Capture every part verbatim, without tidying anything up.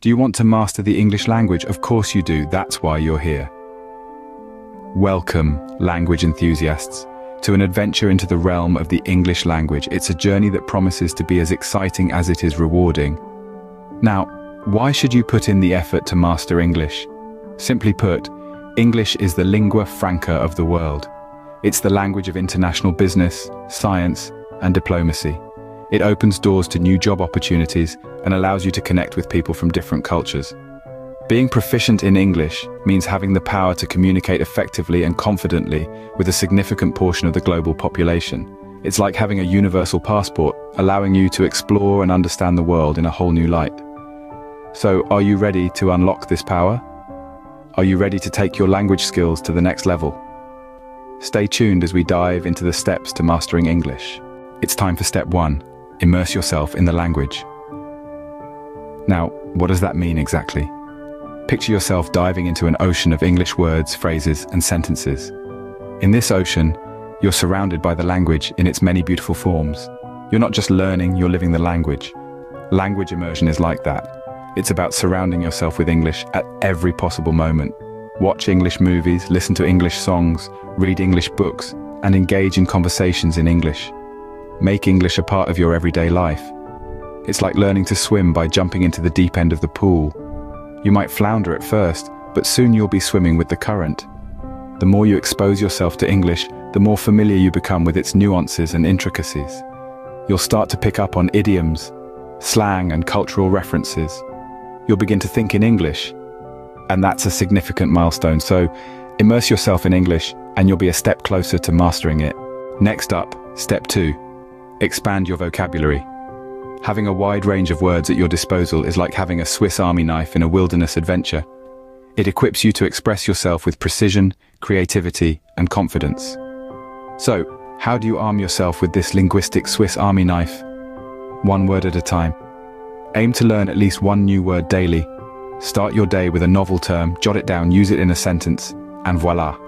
Do you want to master the English language? Of course you do, that's why you're here. Welcome, language enthusiasts, to an adventure into the realm of the English language. It's a journey that promises to be as exciting as it is rewarding. Now, why should you put in the effort to master English? Simply put, English is the lingua franca of the world. It's the language of international business, science, and diplomacy. It opens doors to new job opportunities and allows you to connect with people from different cultures. Being proficient in English means having the power to communicate effectively and confidently with a significant portion of the global population. It's like having a universal passport, allowing you to explore and understand the world in a whole new light. So, are you ready to unlock this power? Are you ready to take your language skills to the next level? Stay tuned as we dive into the steps to mastering English. It's time for step one. Immerse yourself in the language. Now, what does that mean exactly? Picture yourself diving into an ocean of English words, phrases, and sentences. In this ocean, you're surrounded by the language in its many beautiful forms. You're not just learning, you're living the language. Language immersion is like that. It's about surrounding yourself with English at every possible moment. Watch English movies, listen to English songs, read English books, and engage in conversations in English. Make English a part of your everyday life. It's like learning to swim by jumping into the deep end of the pool. You might flounder at first, but soon you'll be swimming with the current. The more you expose yourself to English, the more familiar you become with its nuances and intricacies. You'll start to pick up on idioms, slang, and cultural references. You'll begin to think in English, and that's a significant milestone. So, immerse yourself in English, and you'll be a step closer to mastering it. Next up, step two. Expand your vocabulary. Having a wide range of words at your disposal is like having a Swiss army knife in a wilderness adventure. It equips you to express yourself with precision, creativity, and confidence. So, how do you arm yourself with this linguistic Swiss army knife? One word at a time. Aim to learn at least one new word daily. Start your day with a novel term, jot it down, use it in a sentence, and voila.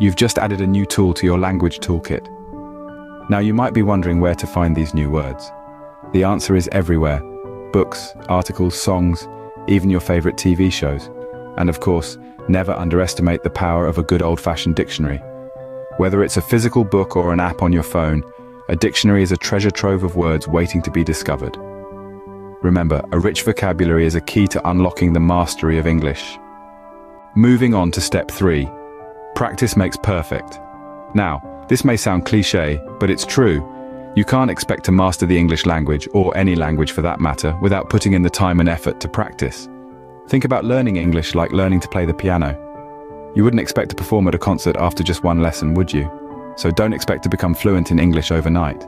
You've just added a new tool to your language toolkit. Now you might be wondering where to find these new words. The answer is everywhere. Books, articles, songs, even your favorite T V shows. And of course, never underestimate the power of a good old-fashioned dictionary. Whether it's a physical book or an app on your phone, a dictionary is a treasure trove of words waiting to be discovered. Remember, a rich vocabulary is a key to unlocking the mastery of English. Moving on to step three. Practice makes perfect. Now, this may sound cliché, but it's true. You can't expect to master the English language, or any language for that matter, without putting in the time and effort to practice. Think about learning English like learning to play the piano. You wouldn't expect to perform at a concert after just one lesson, would you? So don't expect to become fluent in English overnight.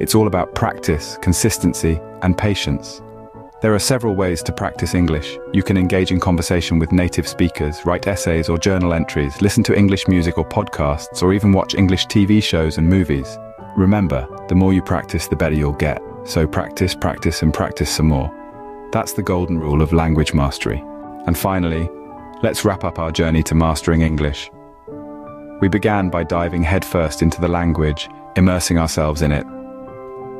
It's all about practice, consistency, and patience. There are several ways to practice English. You can engage in conversation with native speakers, write essays or journal entries, listen to English music or podcasts, or even watch English T V shows and movies. Remember, the more you practice, the better you'll get. So practice, practice, and practice some more. That's the golden rule of language mastery. And finally, let's wrap up our journey to mastering English. We began by diving headfirst into the language, immersing ourselves in it.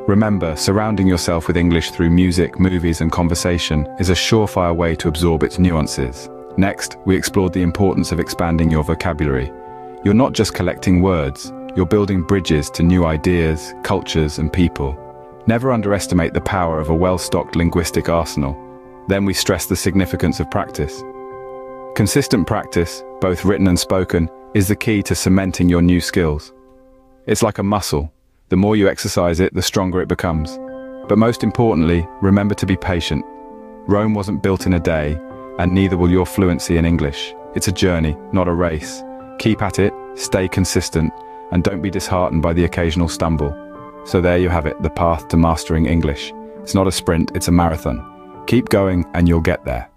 Remember, surrounding yourself with English through music, movies, and conversation is a surefire way to absorb its nuances. Next, we explored the importance of expanding your vocabulary. You're not just collecting words, you're building bridges to new ideas, cultures, and people. Never underestimate the power of a well-stocked linguistic arsenal. Then we stressed the significance of practice. Consistent practice, both written and spoken, is the key to cementing your new skills. It's like a muscle. The more you exercise it, the stronger it becomes. But most importantly, remember to be patient. Rome wasn't built in a day, and neither will your fluency in English. It's a journey, not a race. Keep at it, stay consistent, and don't be disheartened by the occasional stumble. So there you have it, the path to mastering English. It's not a sprint, it's a marathon. Keep going and you'll get there.